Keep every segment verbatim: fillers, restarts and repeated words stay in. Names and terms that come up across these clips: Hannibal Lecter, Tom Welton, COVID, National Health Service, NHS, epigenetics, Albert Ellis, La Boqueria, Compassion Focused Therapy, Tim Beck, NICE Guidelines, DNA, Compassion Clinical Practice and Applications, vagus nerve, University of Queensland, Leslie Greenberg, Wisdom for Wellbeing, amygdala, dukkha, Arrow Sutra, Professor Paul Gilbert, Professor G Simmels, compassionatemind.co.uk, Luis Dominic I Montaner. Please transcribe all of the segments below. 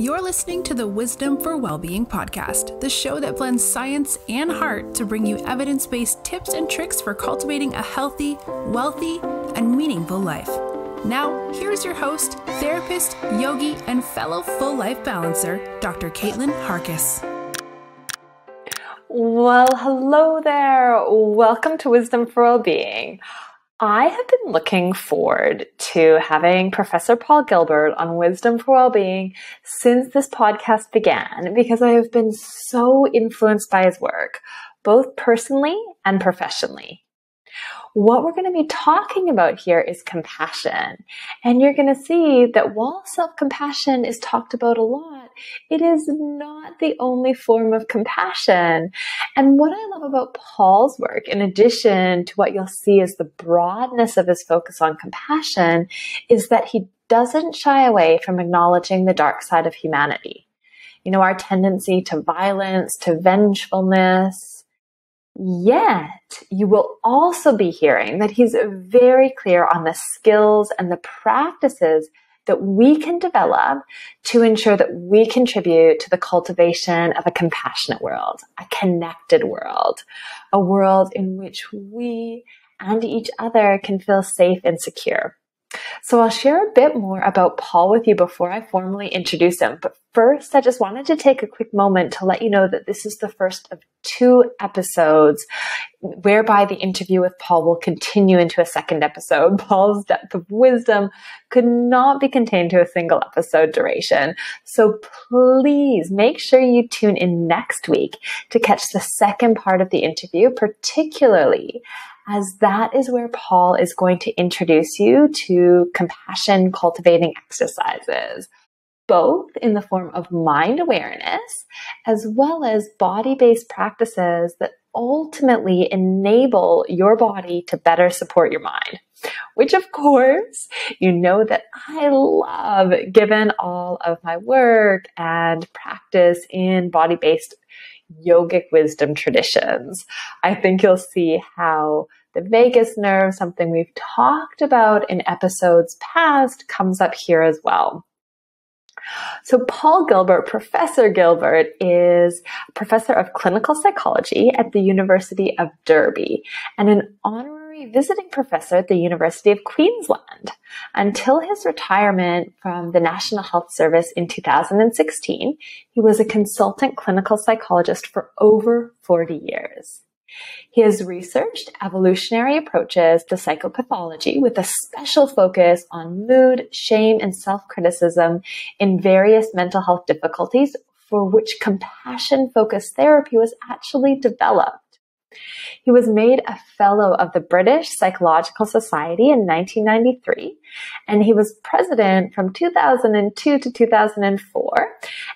You're listening to the Wisdom for Wellbeing podcast, the show that blends science and heart to bring you evidence-based tips and tricks for cultivating a healthy, wealthy, and meaningful life. Now, here's your host, therapist, yogi, and fellow full life balancer, Doctor Caitlin Harkess. Well, hello there. Welcome to Wisdom for Wellbeing. I have been looking forward to having Professor Paul Gilbert on Wisdom for Wellbeing since this podcast began, because I have been so influenced by his work, both personally and professionally. What we're going to be talking about here is compassion, and you're going to see that while self-compassion is talked about a lot, it is not the only form of compassion. And what I love about Paul's work, in addition to what you'll see as the broadness of his focus on compassion, is that he doesn't shy away from acknowledging the dark side of humanity. You know, our tendency to violence, to vengefulness. Yet, you will also be hearing that he's very clear on the skills and the practices that we can develop to ensure that we contribute to the cultivation of a compassionate world, a connected world, a world in which we and each other can feel safe and secure. So I'll share a bit more about Paul with you before I formally introduce him. But first, I just wanted to take a quick moment to let you know that this is the first of two episodes whereby the interview with Paul will continue into a second episode. Paul's depth of wisdom could not be contained to a single episode duration. So please make sure you tune in next week to catch the second part of the interview, particularly as that is where Paul is going to introduce you to compassion cultivating exercises, both in the form of mind awareness, as well as body-based practices that ultimately enable your body to better support your mind, which of course, you know that I love, given all of my work and practice in body-based yogic wisdom traditions. I think you'll see how the vagus nerve, something we've talked about in episodes past, comes up here as well. So Paul Gilbert, Professor Gilbert, is a professor of clinical psychology at the University of Derby and an honorary visiting professor at the University of Queensland until his retirement from the National Health Service in two thousand sixteen. He was a consultant clinical psychologist for over forty years. He has researched evolutionary approaches to psychopathology with a special focus on mood, shame, and self-criticism in various mental health difficulties for which compassion-focused therapy was actually developed. He was made a fellow of the British Psychological Society in nineteen ninety-three, and he was president from two thousand two to two thousand four,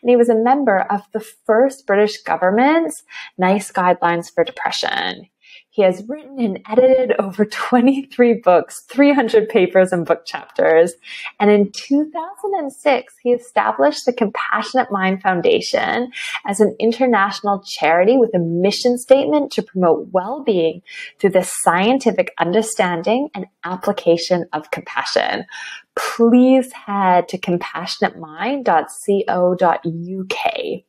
and he was a member of the first British government's NICE Guidelines for Depression. He has written and edited over twenty-three books, three hundred papers and book chapters. And in two thousand six, he established the Compassionate Mind Foundation as an international charity with a mission statement to promote well-being through the scientific understanding and application of compassion. Please head to compassionate mind dot co dot U K.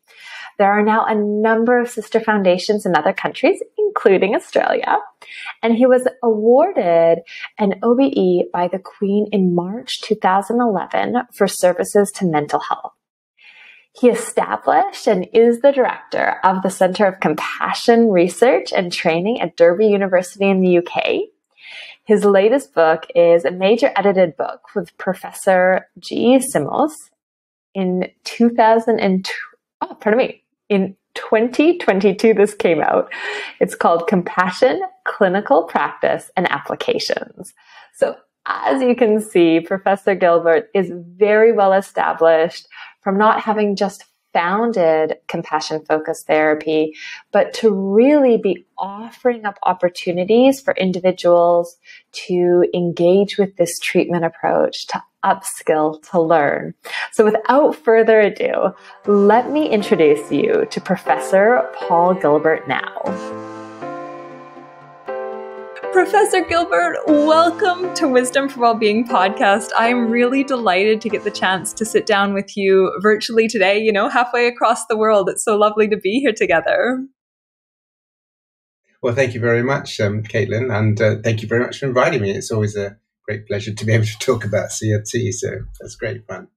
There are now a number of sister foundations in other countries, including Australia, and he was awarded an O B E by the Queen in March two thousand eleven for services to mental health. He established and is the director of the Centre of Compassion Research and Training at Derby University in the U K. His latest book is a major edited book with Professor G Simmels in two thousand two. Oh, pardon me. In twenty twenty-two, this came out. It's called Compassion Clinical Practice and Applications. So as you can see, Professor Gilbert is very well established from not having just founded Compassion Focused Therapy, but to really be offering up opportunities for individuals to engage with this treatment approach, to upskill, to learn. So without further ado, let me introduce you to Professor Paul Gilbert now. Professor Gilbert, welcome to Wisdom for Wellbeing podcast. I'm really delighted to get the chance to sit down with you virtually today, you know, halfway across the world. It's so lovely to be here together. Well, thank you very much, um, Caitlin, and uh, thank you very much for inviting me. It's always a great pleasure to be able to talk about C F T, so that's great fun.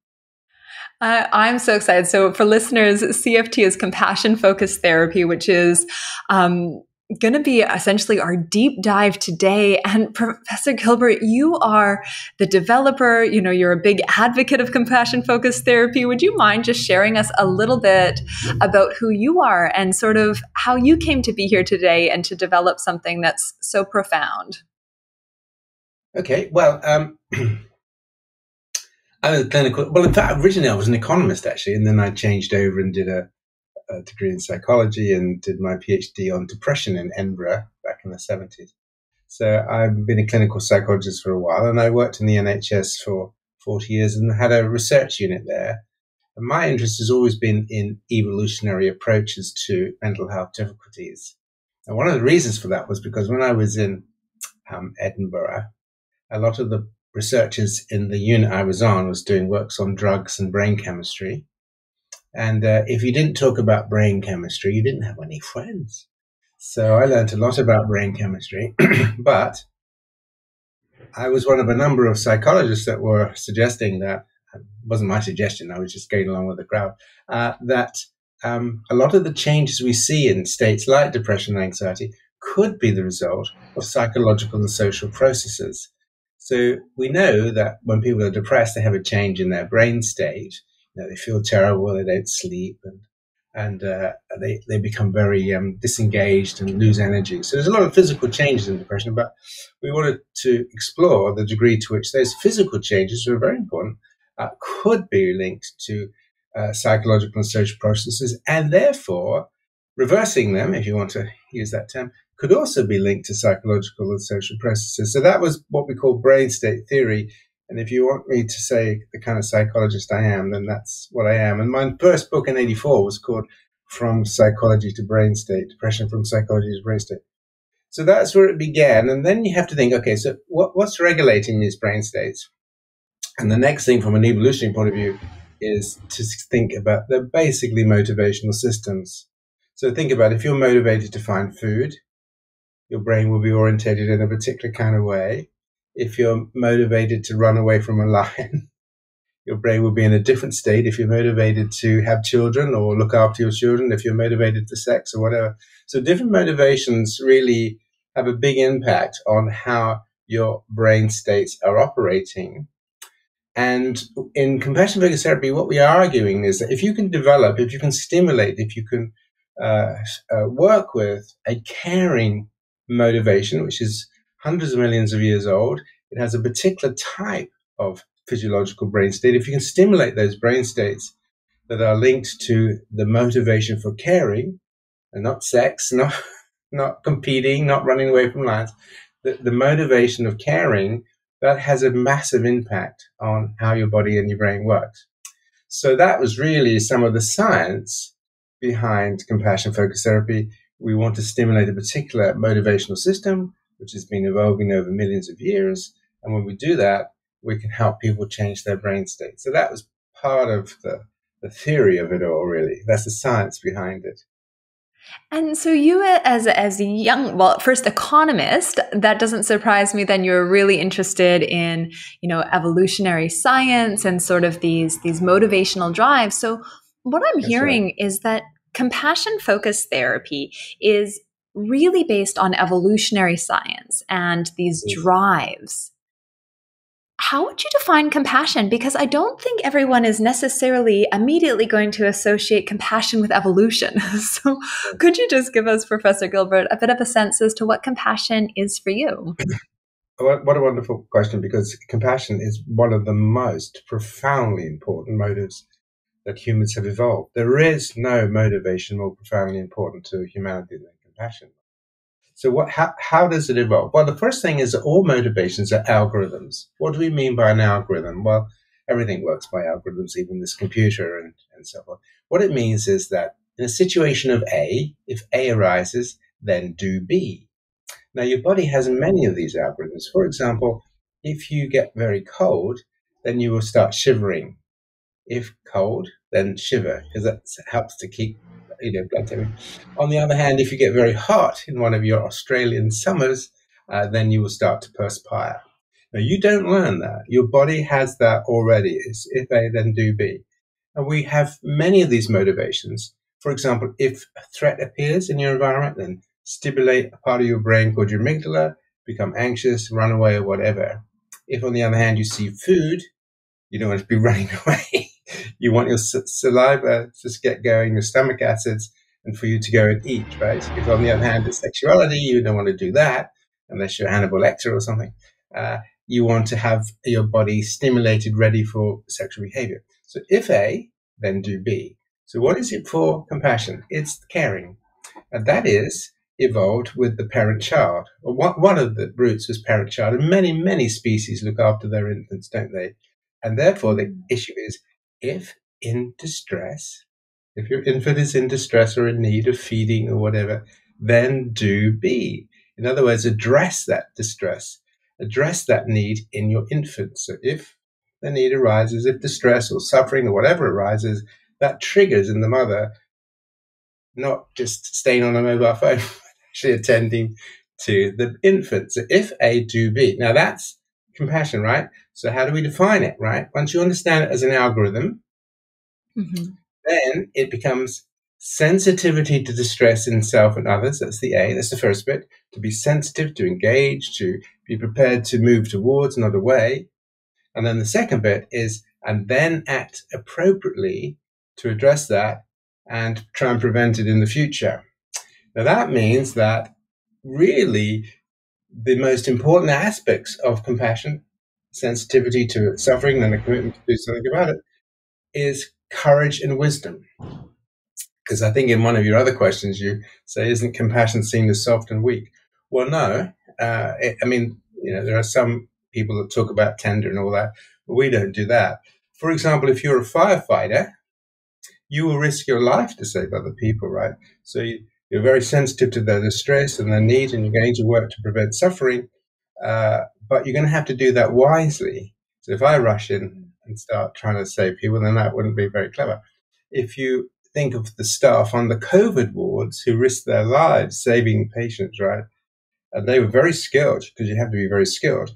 Uh, I'm so excited. So for listeners, C F T is Compassion Focused Therapy, which is um, going to be essentially our deep dive today. And Professor Gilbert, you are the developer, you know, you're a big advocate of compassion focused therapy. Would you mind just sharing us a little bit about who you are and sort of how you came to be here today and to develop something that's so profound? Okay, well, um, I was a clinical, well, in fact, originally I was an economist actually, and then I changed over and did a a degree in psychology and did my PhD on depression in Edinburgh back in the seventies. So I've been a clinical psychologist for a while, and I worked in the N H S for forty years and had a research unit there. And my interest has always been in evolutionary approaches to mental health difficulties. And one of the reasons for that was because when I was in um, Edinburgh, a lot of the researchers in the unit I was on was doing works on drugs and brain chemistry. And uh, if you didn't talk about brain chemistry, you didn't have any friends. So I learned a lot about brain chemistry, but I was one of a number of psychologists that were suggesting that, it wasn't my suggestion, I was just going along with the crowd, uh, that um, a lot of the changes we see in states like depression and anxiety could be the result of psychological and social processes. So we know that when people are depressed, they have a change in their brain state. Know, they feel terrible, they don't sleep, and and uh, they, they become very um, disengaged and lose energy. So there's a lot of physical changes in depression, but we wanted to explore the degree to which those physical changes, who are very important, uh, could be linked to uh, psychological and social processes, and therefore reversing them, if you want to use that term, could also be linked to psychological and social processes. So that was what we call brain state theory. And if you want me to say the kind of psychologist I am, then that's what I am. And my first book in eighty-four was called From Psychology to Brain State, Depression from Psychology to Brain State. So that's where it began. And then you have to think, okay, so what, what's regulating these brain states? And the next thing from an evolutionary point of view is to think about they're basically motivational systems. So think about if you're motivated to find food, your brain will be orientated in a particular kind of way. If you're motivated to run away from a lion, your brain will be in a different state. If you're motivated to have children or look after your children, if you're motivated for sex or whatever. So different motivations really have a big impact on how your brain states are operating. And in compassion-focused therapy, what we are arguing is that if you can develop, if you can stimulate, if you can uh, uh, work with a caring motivation, which is hundreds of millions of years old, it has a particular type of physiological brain state. If you can stimulate those brain states that are linked to the motivation for caring, and not sex, not, not competing, not running away from lions, the, the motivation of caring, that has a massive impact on how your body and your brain works. So that was really some of the science behind compassion-focused therapy. We want to stimulate a particular motivational system, which has been evolving over millions of years. And when we do that, we can help people change their brain state. So that was part of the, the theory of it all, really. That's the science behind it. And so you as, as a young, well, first economist, that doesn't surprise me. Then you're really interested in, you know, evolutionary science and sort of these, these motivational drives. So what I'm That's hearing right. is that compassion-focused therapy is really based on evolutionary science and these yes. drives. How would you define compassion? Because I don't think everyone is necessarily immediately going to associate compassion with evolution. So could you just give us, Professor Gilbert, a bit of a sense as to what compassion is for you? What a wonderful question, because compassion is one of the most profoundly important motives that humans have evolved. There is no motivation more profoundly important to humanity than compassion. So what, how, how does it evolve? Well, the first thing is that all motivations are algorithms. What do we mean by an algorithm? Well, everything works by algorithms, even this computer and, and so on. What it means is that in a situation of A, if A arises, then do B. Now, your body has many of these algorithms. For example, if you get very cold, then you will start shivering. If cold, then shiver, because that helps to keep, you know, blood temperature. On the other hand, if you get very hot in one of your Australian summers, uh, then you will start to perspire. Now, you don't learn that. Your body has that already. It's if A, then do B. And we have many of these motivations. For example, if a threat appears in your environment, then stimulate a part of your brain called your amygdala, become anxious, run away, or whatever. If, on the other hand, you see food, you don't want to be running away. You want your saliva to get going, your stomach acids, and for you to go and eat, right? If, on the other hand, it's sexuality, you don't want to do that, unless you're Hannibal Lecter or something. Uh, you want to have your body stimulated, ready for sexual behavior. So if A, then do B. So what is it for compassion? It's caring. And that is evolved with the parent-child. One of the roots was parent-child, and many, many species look after their infants, don't they? And therefore, the issue is, if in distress, if your infant is in distress or in need of feeding or whatever, then do B. In other words, address that distress, address that need in your infant. So if the need arises, if distress or suffering or whatever arises, that triggers in the mother, not just staying on a mobile phone, but actually attending to the infant. So if A, do B. Now that's compassion, right? So how do we define it, right? Once you understand it as an algorithm, mm-hmm. then it becomes sensitivity to distress in self and others. That's the A. That's the first bit. To be sensitive, to engage, to be prepared to move towards, not away. And then the second bit is, and then act appropriately to address that and try and prevent it in the future. Now, that means that really the most important aspects of compassion, sensitivity to suffering and a commitment to do something about it, is courage and wisdom. Because I think in one of your other questions, you say, isn't compassion seen as soft and weak? Well, no. Uh, it, I mean, you know, there are some people that talk about tender and all that, but we don't do that. For example, if you're a firefighter, you will risk your life to save other people, right? So you, you're very sensitive to their distress and their need, and you're going to work to prevent suffering, uh, but you're going to have to do that wisely. So if I rush in and start trying to save people, then that wouldn't be very clever. If you think of the staff on the COVID wards who risked their lives saving patients, right? And they were very skilled, because you have to be very skilled.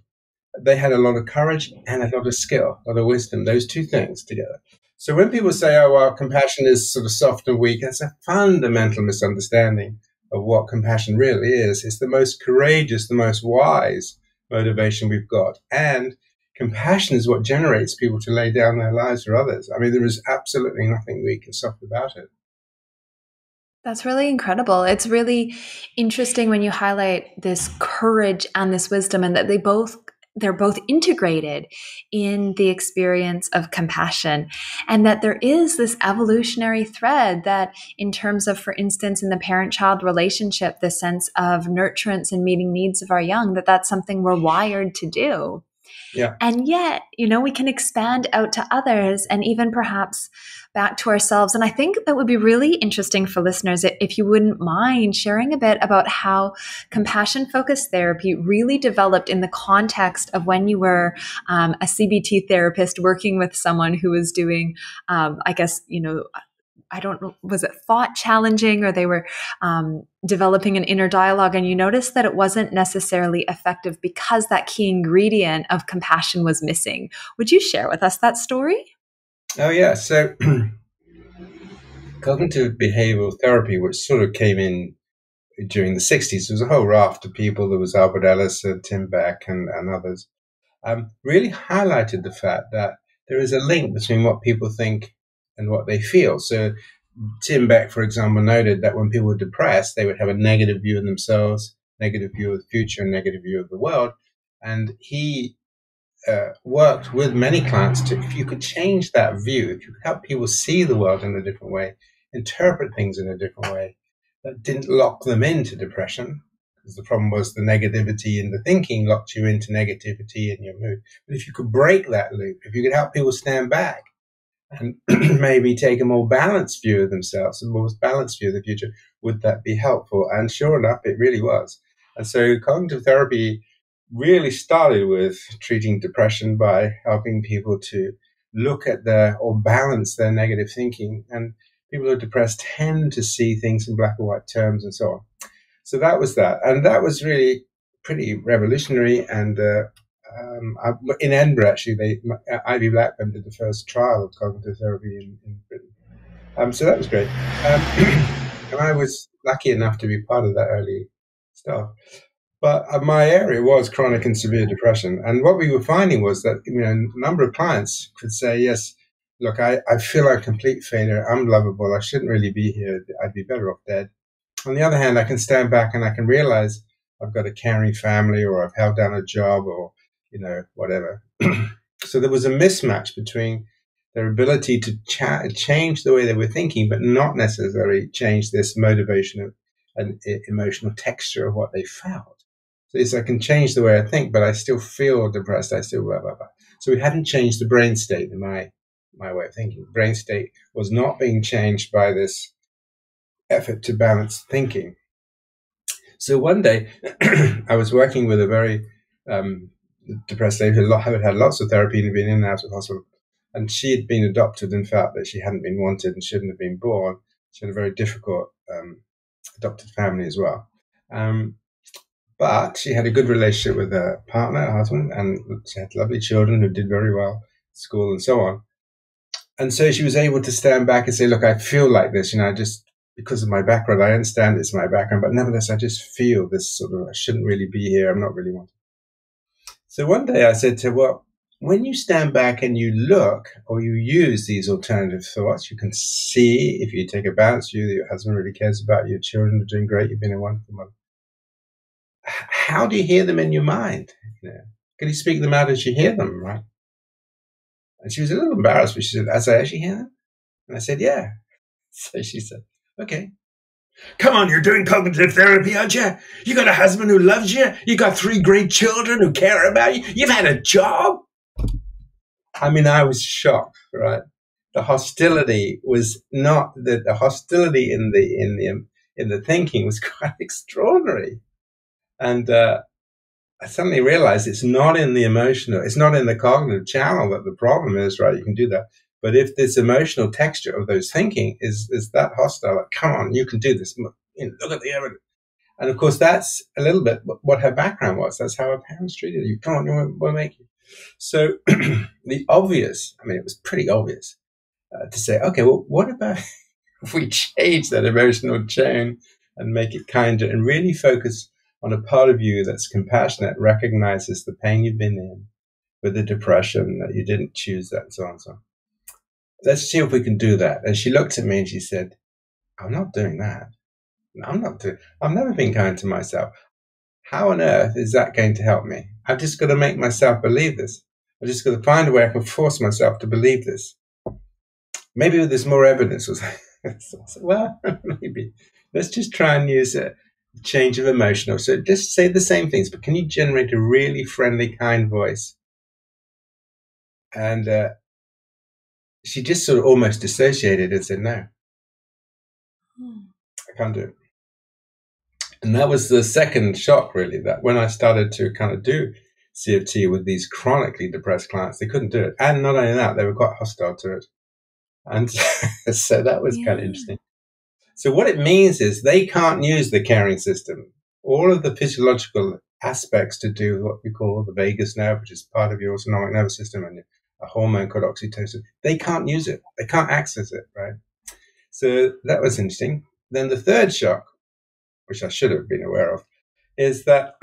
They had a lot of courage and a lot of skill, a lot of wisdom, those two things together. So when people say, oh, well, compassion is sort of soft and weak, that's a fundamental misunderstanding of what compassion really is. It's the most courageous, the most wise motivation we've got. And compassion is what generates people to lay down their lives for others. I mean, there is absolutely nothing weak and soft about it. That's really incredible. It's really interesting when you highlight this courage and this wisdom, and that they both they're both integrated in the experience of compassion, and that there is this evolutionary thread that, in terms of, for instance, in the parent-child relationship, the sense of nurturance and meeting needs of our young, that that's something we're wired to do. Yeah. And yet, you know, we can expand out to others and even perhaps back to ourselves. And I think that would be really interesting for listeners, if you wouldn't mind sharing a bit about how compassion-focused therapy really developed in the context of when you were um, a C B T therapist working with someone who was doing, um, I guess, you know, I don't know, was it thought challenging, or they were um, developing an inner dialogue, and you noticed that it wasn't necessarily effective because that key ingredient of compassion was missing. Would you share with us that story? Oh, yeah. So cognitive behavioral therapy, which sort of came in during the sixties, there was a whole raft of people. There was Albert Ellis, uh, Tim Beck, and, and others, um, really highlighted the fact that there is a link between what people think and what they feel. So Tim Beck, for example, noted that when people were depressed, they would have a negative view of themselves, negative view of the future, and negative view of the world. And he uh, worked with many clients to, if you could change that view, if you could help people see the world in a different way, interpret things in a different way, that didn't lock them into depression, because the problem was the negativity in the thinking locked you into negativity in your mood. But if you could break that loop, if you could help people stand back, and maybe take a more balanced view of themselves, a more balanced view of the future, would that be helpful? And sure enough, it really was. And so cognitive therapy really started with treating depression by helping people to look at their or balance their negative thinking. And people who are depressed tend to see things in black and white terms and so on. So that was that. And that was really pretty revolutionary. And uh, um, in Edinburgh, actually, they, Ivy Blackburn did the first trial of cognitive therapy in, in Britain. Um, so that was great. Um, and I was lucky enough to be part of that early stuff. But my area was chronic and severe depression. And what we were finding was that, you know, a number of clients could say, yes, look, I, I feel like a complete failure. I'm lovable. I shouldn't really be here. I'd be better off dead. On the other hand, I can stand back and I can realize I've got a caring family, or I've held down a job, or, you know, whatever. So there was a mismatch between their ability to cha change the way they were thinking, but not necessarily change this motivation and emotional texture of what they felt. So it's, I can change the way I think, but I still feel depressed. I still blah, blah, blah. So we hadn't changed the brain state in my, my way of thinking. The brain state was not being changed by this effort to balance thinking. So one day I was working with a very um, depressed lady who had had lots of therapy and been in and out of hospital. And she had been adopted and felt that she hadn't been wanted and shouldn't have been born. She had a very difficult um, adopted family as well. Um, But she had a good relationship with her partner, her husband, and she had lovely children who did very well at school and so on. And so she was able to stand back and say, look, I feel like this, you know, I just, because of my background, I understand it's my background, but nevertheless, I just feel this sort of, I shouldn't really be here, I'm not really wanted. So one day I said to her, well, when you stand back and you look, or you use these alternative thoughts, you can see, if you take a balance view, that your husband really cares about you, your children are doing great, you've been a wonderful mother. How do you hear them in your mind? You know, can you speak them out as you hear them, right? And she was a little embarrassed, but she said, as I actually hear them? And I said, yeah. So she said, okay. Come on, you're doing cognitive therapy, aren't you? You got a husband who loves you. You got three great children who care about you. You've had a job. I mean, I was shocked, right? The hostility was not, the, the hostility in the, in, the, in the thinking was quite extraordinary. And uh, I suddenly realized it's not in the emotional, it's not in the cognitive channel that the problem is, right? You can do that. But if this emotional texture of those thinking is, is that hostile, like, come on, you can do this. You know, look at the evidence. And, of course, that's a little bit what her background was. That's how her parents treated you. Come on, we'll make you. So the obvious, I mean, it was pretty obvious uh, to say, okay, well, what about if we change that emotional tone and make it kinder and really focus on a part of you that's compassionate, recognizes the pain you've been in with the depression, that you didn't choose that, and so on and so on. Let's see if we can do that. And she looked at me and she said, I'm not doing that. I'm not doing, I've never been kind to myself. How on earth is that going to help me? I've just got to make myself believe this. I've just got to find a way I can force myself to believe this. Maybe there's more evidence. So I said, well, maybe. Let's just try and use it. Change of emotional. So just say the same things, but can you generate a really friendly, kind voice? And uh, she just sort of almost dissociated and said, no, hmm. I can't do it. And that was the second shock, really, that when I started to kind of do C F T with these chronically depressed clients, they couldn't do it. And not only that, they were quite hostile to it. And so that was yeah. kind of interesting. So what it means is they can't use the caring system. All of the physiological aspects to do with what we call the vagus nerve, which is part of your autonomic nervous system and a hormone called oxytocin, they can't use it. They can't access it, right? So that was interesting. Then the third shock, which I should have been aware of, is that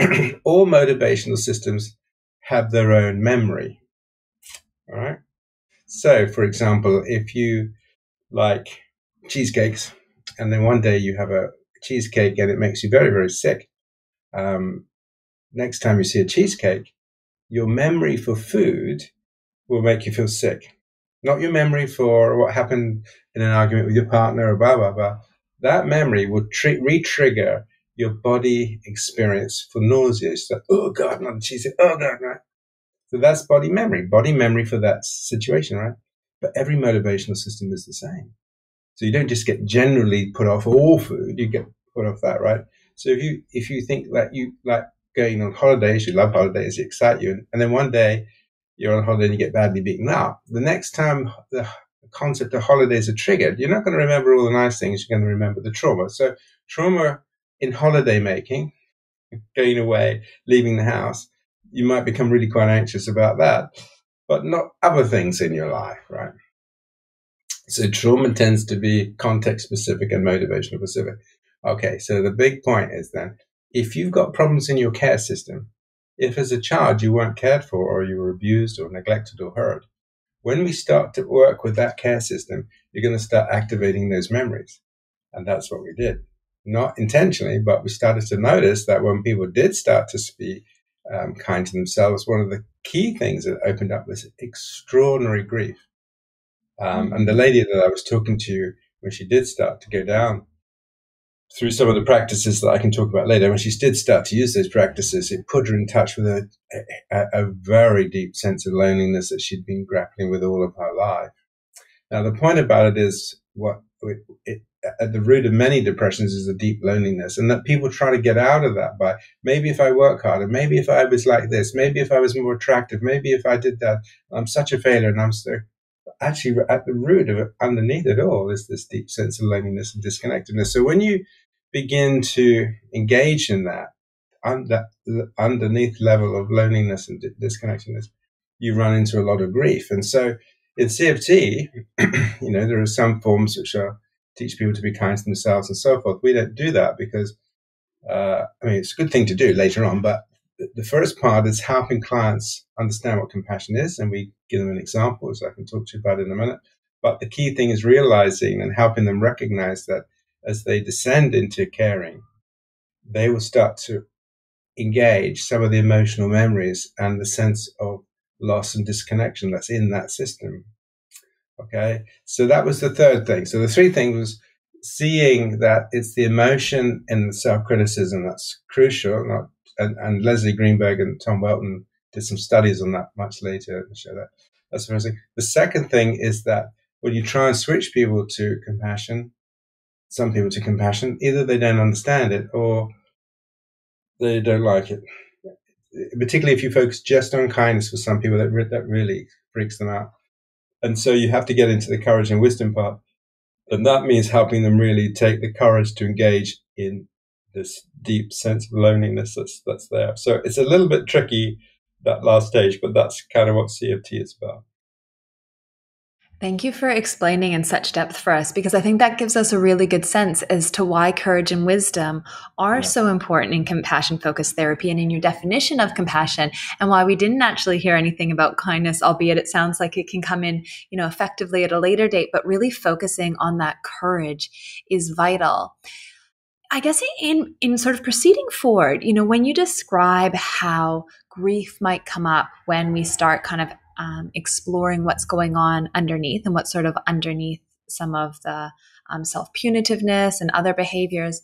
all motivational systems have their own memory, all right? So, for example, if you like cheesecakes, and then one day you have a cheesecake and it makes you very, very sick. Um, next time you see a cheesecake, your memory for food will make you feel sick. Not your memory for what happened in an argument with your partner or blah, blah, blah. That memory will re-trigger your body experience for nausea. So, oh, God, not the cheesecake. Oh, God, right. So that's body memory, body memory for that situation, right? But every motivational system is the same. So you don't just get generally put off all food, you get put off that, right? So if you if you think that you like going on holidays, you love holidays, they excite you, and then one day you're on holiday and you get badly beaten up, the next time the concept of holidays are triggered, you're not going to remember all the nice things, you're going to remember the trauma. So trauma in holiday making, going away, leaving the house, you might become really quite anxious about that, but not other things in your life, right? So trauma tends to be context-specific and motivational-specific. Okay, so the big point is then, if you've got problems in your care system, if as a child you weren't cared for or you were abused or neglected or hurt, when we start to work with that care system, you're going to start activating those memories. And that's what we did. Not intentionally, but we started to notice that when people did start to speak um, kind to themselves, one of the key things that opened up was extraordinary grief. Um, and the lady that I was talking to, when she did start to go down through some of the practices that I can talk about later, when she did start to use those practices, it put her in touch with a, a, a very deep sense of loneliness that she'd been grappling with all of her life. Now, the point about it is what it, it at the root of many depressions is a deep loneliness, and that people try to get out of that by, maybe if I work harder, maybe if I was like this, maybe if I was more attractive, maybe if I did that, I'm such a failure. And I'm so actually at the root of it, underneath it all, is this deep sense of loneliness and disconnectedness. So when you begin to engage in that, under, underneath level of loneliness and disconnectedness, you run into a lot of grief. And so in C F T, you know, there are some forms which are teach people to be kind to themselves and so forth. We don't do that because, uh, I mean, it's a good thing to do later on, but the first part is helping clients understand what compassion is, and we give them an example, which I can talk to you about in a minute. But the key thing is realizing and helping them recognize that as they descend into caring, they will start to engage some of the emotional memories and the sense of loss and disconnection that's in that system. Okay, so that was the third thing. So the three things was seeing that it's the emotion and the self-criticism that's crucial. And, and Leslie Greenberg and Tom Welton did some studies on that much later and show that. That's the first thing. The second thing is that when you try and switch people to compassion, some people to compassion, either they don't understand it or they don't like it. Particularly if you focus just on kindness for some people, that, re that really freaks them out. And so you have to get into the courage and wisdom part. And that means helping them really take the courage to engage in this deep sense of loneliness that's, that's there. So it's a little bit tricky, that last stage, but that's kind of what C F T is about. Thank you for explaining in such depth for us, because I think that gives us a really good sense as to why courage and wisdom are yeah. so important in compassion-focused therapy and in your definition of compassion, and why we didn't actually hear anything about kindness, albeit it sounds like it can come in, you know, effectively at a later date, but really focusing on that courage is vital. I guess in, in sort of proceeding forward, you know, when you describe how grief might come up when we start kind of Um, exploring what's going on underneath and what's sort of underneath some of the um, self-punitiveness and other behaviors.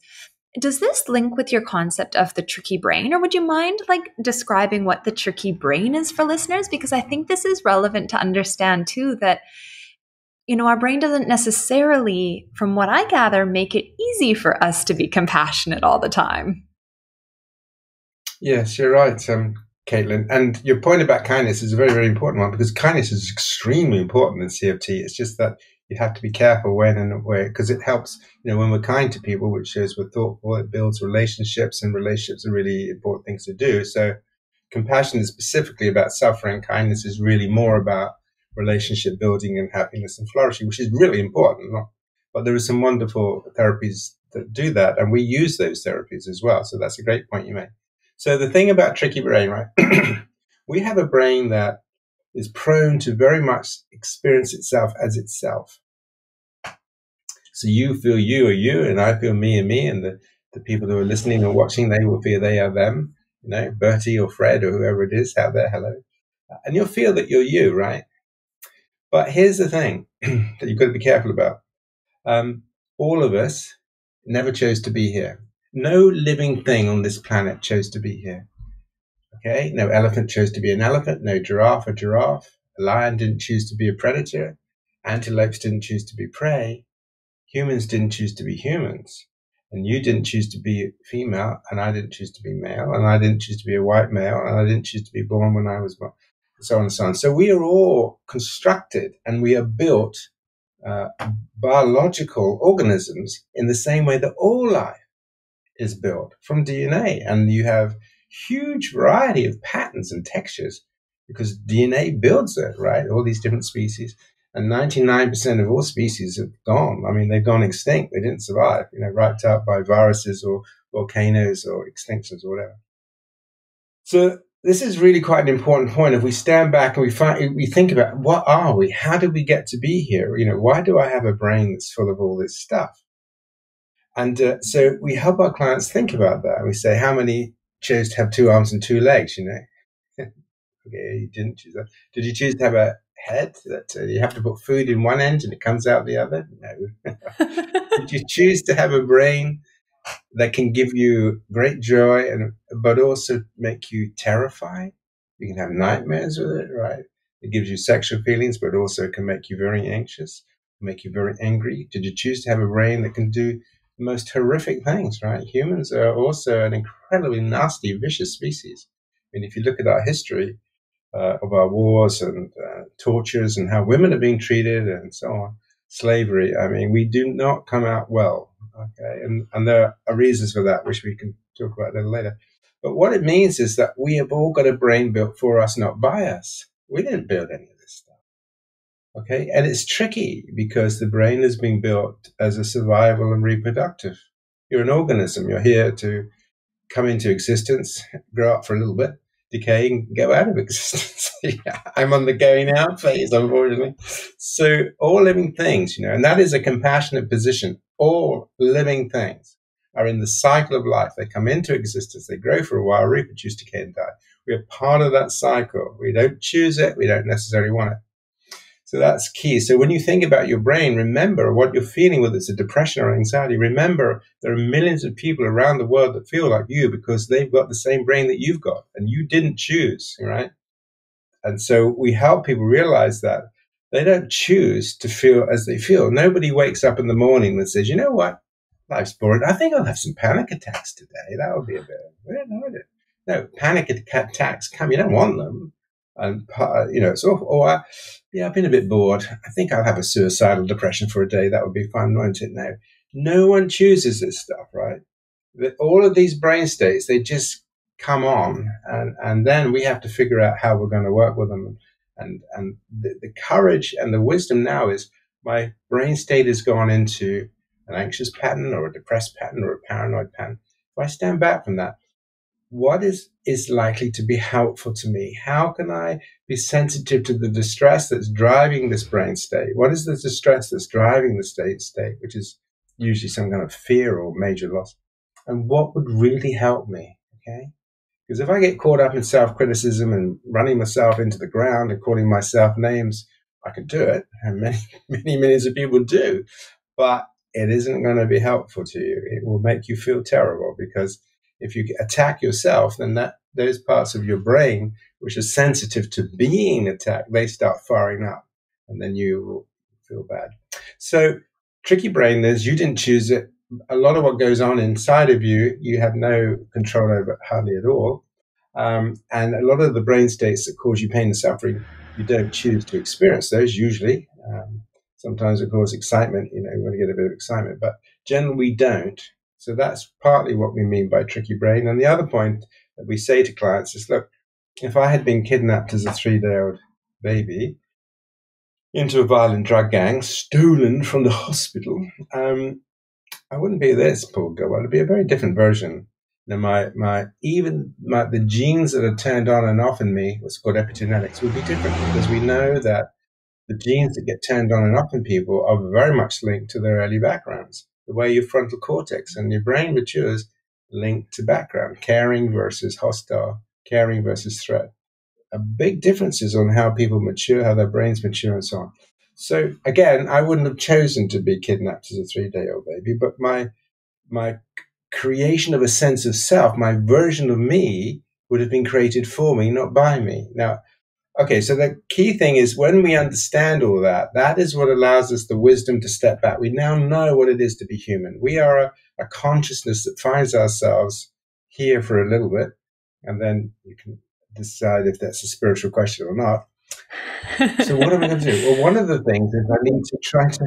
Does this link with your concept of the tricky brain, or would you mind like describing what the tricky brain is for listeners? Because I think this is relevant to understand too that, you know, our brain doesn't necessarily, from what I gather, make it easy for us to be compassionate all the time. Yes, you're right. Um Caitlin, and your point about kindness is a very, very important one, because kindness is extremely important in C F T. It's just that you have to be careful when and where, because it helps, you know, when we're kind to people, which shows we're thoughtful, it builds relationships, and relationships are really important things to do. So compassion is specifically about suffering. Kindness is really more about relationship building and happiness and flourishing, which is really important. But there are some wonderful therapies that do that, and we use those therapies as well. So that's a great point you made. So the thing about tricky brain, right? We have a brain that is prone to very much experience itself as itself. So you feel you are you, and I feel me and me, and the, the people who are listening and watching, they will feel they are them, you know, Bertie or Fred or whoever it is out there, hello. And you'll feel that you're you, right? But here's the thing that you've got to be careful about. Um, all of us never chose to be here. No living thing on this planet chose to be here, okay? No elephant chose to be an elephant, no giraffe a giraffe, a lion didn't choose to be a predator, antelopes didn't choose to be prey, humans didn't choose to be humans. And you didn't choose to be female, and I didn't choose to be male, and I didn't choose to be a white male, and I didn't choose to be born when I was born, and so on and so on. So we are all constructed, and we are built uh, biological organisms in the same way that all life is built from D N A. And you have huge variety of patterns and textures because D N A builds it, right? All these different species. And ninety-nine percent of all species have gone. I mean, they've gone extinct. They didn't survive, you know, wiped out by viruses or volcanoes or extinctions or whatever. So this is really quite an important point. If we stand back and we find, we think about what are we? How did we get to be here? You know, why do I have a brain that's full of all this stuff? And uh, so we help our clients think about that. We say, how many chose to have two arms and two legs, you know? Okay, you didn't choose that. Did you choose to have a head that uh, you have to put food in one end and it comes out the other? No. Did you choose to have a brain that can give you great joy and but also make you terrified? You can have nightmares with it, right? It gives you sexual feelings, but also can make you very anxious, make you very angry. Did you choose to have a brain that can do the most horrific things, right? Humans are also an incredibly nasty, vicious species. I mean, if you look at our history, Uh, of our wars and uh, tortures and how women are being treated and so on, slavery. I mean, we do not come out well, okay? And, and there are reasons for that, which we can talk about a little later. But what it means is that we have all got a brain built for us, not by us. We didn't build any of this stuff, okay? And it's tricky because the brain has been built as a survival and reproductive. You're an organism. You're here to come into existence, grow up for a little bit, decay and go out of existence. Yeah, I'm on the going out phase, unfortunately. So all living things, you know, and that is a compassionate position. All living things are in the cycle of life. They come into existence, they grow for a while, reproduce, decay, and die. We are part of that cycle. We don't choose it. We don't necessarily want it. So that's key. So when you think about your brain, remember what you're feeling, whether it's a depression or anxiety. Remember, there are millions of people around the world that feel like you because they've got the same brain that you've got and you didn't choose, right? And so we help people realize that they don't choose to feel as they feel. Nobody wakes up in the morning and says, you know what, life's boring. I think I'll have some panic attacks today. That would be a bit, weird, would it? No, panic attacks come. You don't want them. And, you know, it's awful. Or, I, yeah, I've been a bit bored. I think I'll have a suicidal depression for a day. That would be fun, won't it? No, no one chooses this stuff, right? But all of these brain states, they just come on. And, and then we have to figure out how we're going to work with them. And, and the, the courage and the wisdom now is my brain state has gone into an anxious pattern or a depressed pattern or a paranoid pattern. If I stand back from that, what is, is likely to be helpful to me? How can I be sensitive to the distress that's driving this brain state? What is the distress that's driving the state state, which is usually some kind of fear or major loss? And what would really help me, okay? Because if I get caught up in self-criticism and running myself into the ground and calling myself names, I could do it, and many, many millions of people do, but it isn't going to be helpful to you. It will make you feel terrible because if you attack yourself, then that those parts of your brain, which are sensitive to being attacked, they start firing up, and then you will feel bad. So tricky brain is, you didn't choose it. A lot of what goes on inside of you, you have no control over hardly at all. Um, and a lot of the brain states that cause you pain and suffering, you don't choose to experience those usually. Um, sometimes, of course, excitement, you know, you want to get a bit of excitement, but generally we don't. So that's partly what we mean by tricky brain. And the other point that we say to clients is, look, if I had been kidnapped as a three-day-old baby into a violent drug gang, stolen from the hospital, um, I wouldn't be this poor girl. It would be a very different version. Now, my, my, even my, the genes that are turned on and off in me, what's called epigenetics, would be different because we know that the genes that get turned on and off in people are very much linked to their early backgrounds. The way your frontal cortex and your brain matures linked to background, caring versus hostile, caring versus threat. A big difference is on how people mature, how their brains mature and so on. So again, I wouldn't have chosen to be kidnapped as a three-day-old baby, but my my creation of a sense of self, my version of me would have been created for me, not by me. Now, okay, so the key thing is when we understand all that, that is what allows us the wisdom to step back. We now know what it is to be human. We are a, a consciousness that finds ourselves here for a little bit, and then you can decide if that's a spiritual question or not. So what am I going to do? Well, one of the things is I need to try to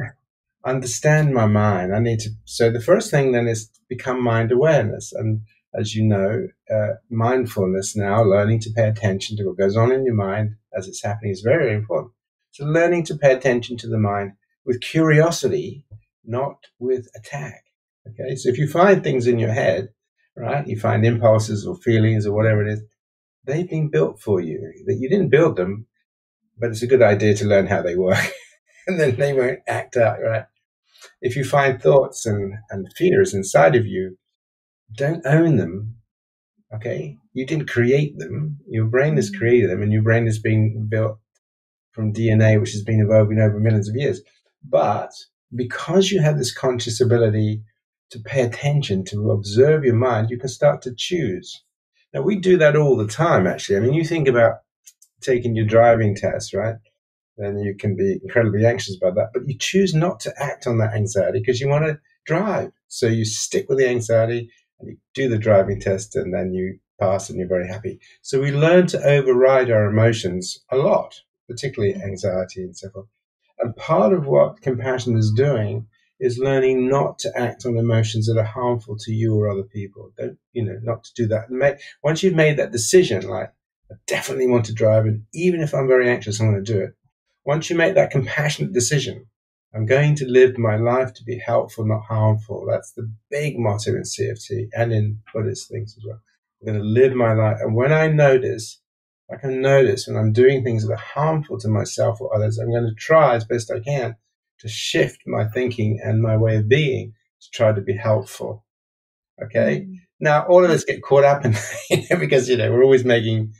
understand my mind. I need to. So the first thing then is to become mind awareness. And as you know, uh, mindfulness now, learning to pay attention to what goes on in your mind as it's happening, is very important. So learning to pay attention to the mind with curiosity, not with attack. Okay, so if you find things in your head, right, you find impulses or feelings or whatever it is, they've been built for you. That you didn't build them, but it's a good idea to learn how they work, and then they won't act out, right? If you find thoughts and, and fears inside of you, don't own them, okay? You didn't create them. Your brain has created them, and your brain has been built from D N A, which has been evolving over millions of years. But because you have this conscious ability to pay attention, to observe your mind, you can start to choose. Now, we do that all the time, actually. I mean, you think about taking your driving test, right? Then you can be incredibly anxious about that. But you choose not to act on that anxiety because you want to drive. So you stick with the anxiety and you do the driving test, and then you pass and you're very happy. So we learn to override our emotions a lot, particularly anxiety and so forth. And part of what compassion is doing is learning not to act on emotions that are harmful to you or other people. Don't, you know, not to do that. And make, once you've made that decision, like, I definitely want to drive, and even if I'm very anxious, I'm going to do it. Once you make that compassionate decision, I'm going to live my life to be helpful, not harmful. That's the big motto in C F T and in Buddhist things as well. I'm going to live my life. And when I notice, I can notice when I'm doing things that are harmful to myself or others, I'm going to try as best I can to shift my thinking and my way of being to try to be helpful. Okay? Mm-hmm. Now, all of us get caught up in that because, you know, we're always making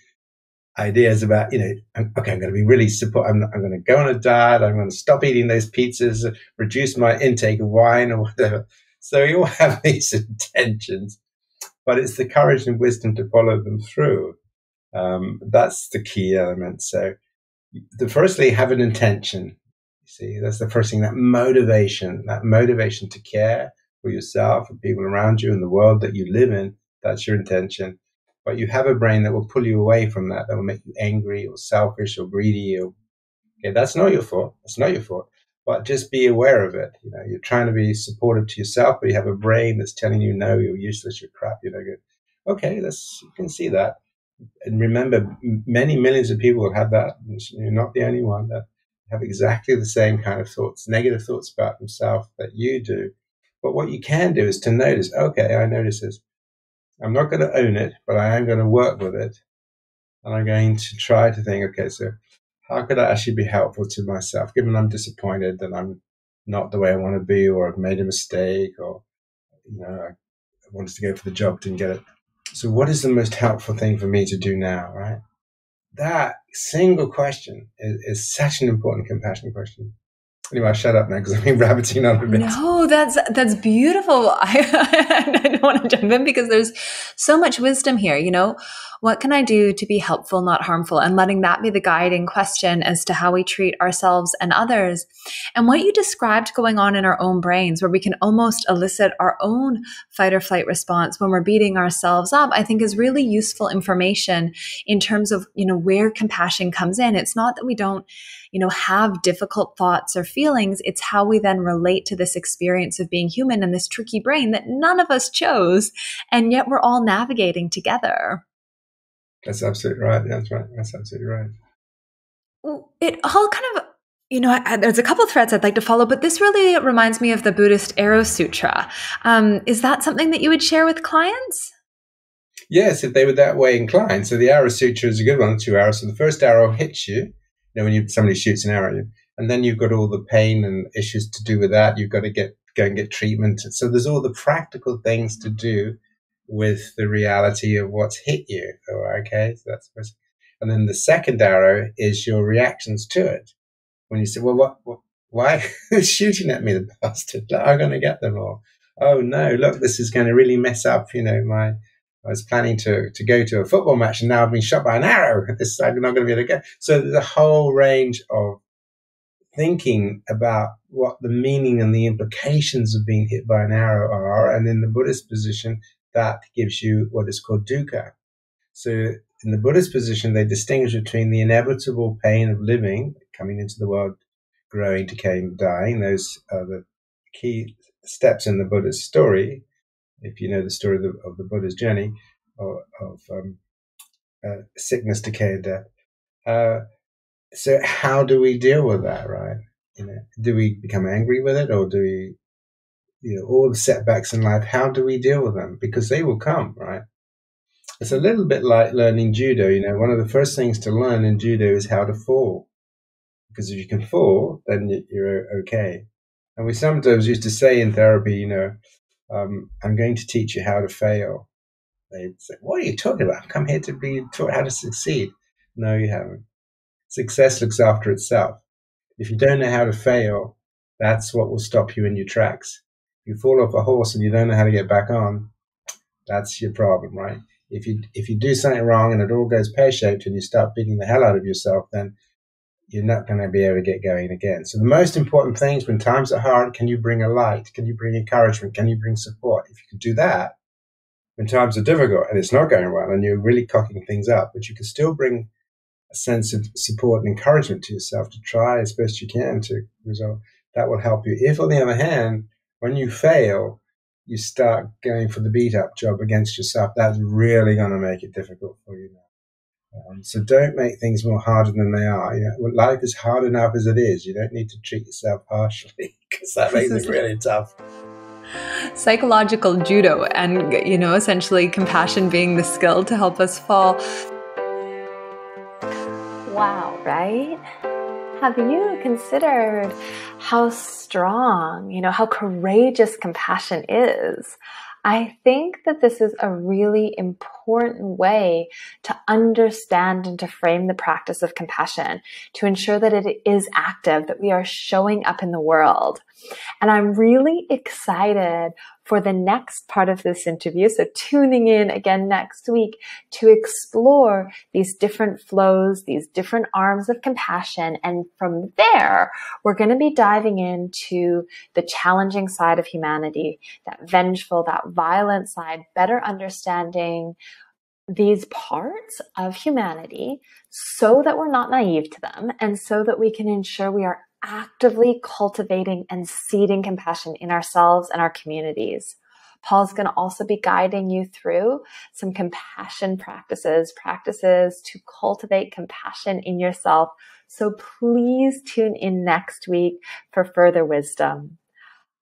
ideas about, you know, I'm, okay, I'm going to be really support. I'm, I'm going to go on a diet. I'm going to stop eating those pizzas, reduce my intake of wine or whatever. So you all have these intentions, but it's the courage and wisdom to follow them through. Um, that's the key element. So the firstly, have an intention. See, that's the first thing, that motivation, that motivation to care for yourself and people around you and the world that you live in. That's your intention. But you have a brain that will pull you away from that, that will make you angry or selfish or greedy. Or, okay, that's not your fault. That's not your fault. But just be aware of it. You know, you're trying to be supportive to yourself, but you have a brain that's telling you, no, you're useless, you're crap, you're no good. Okay, that's, you can see that. And remember, many millions of people have that. You're not the only one that have exactly the same kind of thoughts, negative thoughts about themselves that you do. But what you can do is to notice, okay, I notice this. I'm not going to own it, but I am going to work with it. And I'm going to try to think, okay, so how could I actually be helpful to myself, given I'm disappointed that I'm not the way I want to be, or I've made a mistake, or, you know, I wanted to go for the job, didn't get it. So what is the most helpful thing for me to do now, right? That single question is, is such an important compassion question. Anyway, I'll shut up now because I've been rabbiting on a bit. No, that's that's beautiful. I, I don't want to jump in because there's so much wisdom here. You know, what can I do to be helpful, not harmful? And letting that be the guiding question as to how we treat ourselves and others. And what you described going on in our own brains, where we can almost elicit our own fight or flight response when we're beating ourselves up, I think is really useful information in terms of, you know, where compassion comes in. It's not that we don't, you know, have difficult thoughts or feelings. It's how we then relate to this experience of being human and this tricky brain that none of us chose, and yet we're all navigating together. That's absolutely right. That's right. That's absolutely right. It all kind of, you know, I, there's a couple of threads I'd like to follow, but this really reminds me of the Buddhist Arrow Sutra. Um, is that something that you would share with clients? Yes, if they were that way inclined. So the Arrow Sutra is a good one, two arrows. So the first arrow hits you. You know, when you, somebody shoots an arrow at you, and then you've got all the pain and issues to do with that. You've got to get go and get treatment. So there's all the practical things to do with the reality of what's hit you. Oh, okay, so that's first. And then the second arrow is your reactions to it. When you say, "Well, what? what why who's shooting at me? The bastard! I'm going to get them all. Oh no! Look, this is going to really mess up. You know, my." I was planning to, to go to a football match, and now I've been shot by an arrow. This I'm not going to be able to go. So there's a whole range of thinking about what the meaning and the implications of being hit by an arrow are. And in the Buddhist position, that gives you what is called dukkha. So in the Buddhist position, they distinguish between the inevitable pain of living, coming into the world, growing, decaying, dying. Those are the key steps in the Buddha's story, if you know the story of the, of the Buddha's journey, or of um, uh, sickness, decay, and death. Uh, so how do we deal with that, right? You know, do we become angry with it, or do we, you know, all the setbacks in life, how do we deal with them? Because they will come, right? It's a little bit like learning judo. You know, one of the first things to learn in judo is how to fall. Because if you can fall, then you're okay. And we sometimes used to say in therapy, you know, um, I'm going to teach you how to fail. They'd say, what are you talking about? I've come here to be taught how to succeed. No, you haven't. Success looks after itself. If you don't know how to fail, that's what will stop you in your tracks. If you fall off a horse and you don't know how to get back on, that's your problem, right? If you, if you do something wrong and it all goes pear-shaped and you start beating the hell out of yourself, then you're not going to be able to get going again. So the most important things when times are hard, can you bring a light? Can you bring encouragement? Can you bring support? If you can do that, when times are difficult and it's not going well and you're really cocking things up, but you can still bring a sense of support and encouragement to yourself to try as best you can to resolve, that will help you. If, on the other hand, when you fail, you start going for the beat-up job against yourself, that's really going to make it difficult for you now. Um, so don't make things more harder than they are. You know, life is hard enough as it is. You don't need to treat yourself harshly because that makes it really tough. Psychological judo, and, you know, essentially compassion being the skill to help us fall. Wow, right? Have you considered how strong, you know, how courageous compassion is? I think that this is a really important way to understand and to frame the practice of compassion, to ensure that it is active, that we are showing up in the world. And I'm really excited for the next part of this interview. So tuning in again next week to explore these different flows, these different arms of compassion. And from there, we're going to be diving into the challenging side of humanity, that vengeful, that violent side, better understanding these parts of humanity so that we're not naive to them and so that we can ensure we are actively cultivating and seeding compassion in ourselves and our communities. Paul's going to also be guiding you through some compassion practices, practices to cultivate compassion in yourself. So please tune in next week for further wisdom.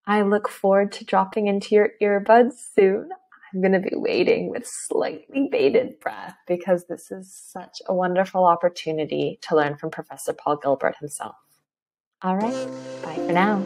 I look forward to dropping into your earbuds soon. I'm going to be waiting with slightly bated breath because this is such a wonderful opportunity to learn from Professor Paul Gilbert himself. All right, bye for now.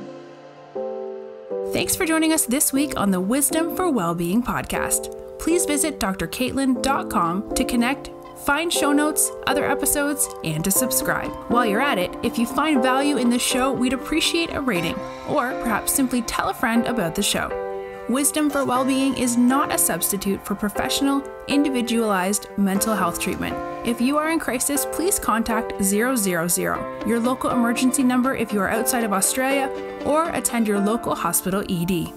Thanks for joining us this week on the Wisdom for Wellbeing podcast. Please visit D R Caitlin dot com to connect, find show notes, other episodes, and to subscribe. While you're at it, if you find value in this show, we'd appreciate a rating, or perhaps simply tell a friend about the show. Wisdom for Wellbeing is not a substitute for professional, individualized mental health treatment. If you are in crisis, please contact zero zero zero, your local emergency number if you are outside of Australia, or attend your local hospital E D.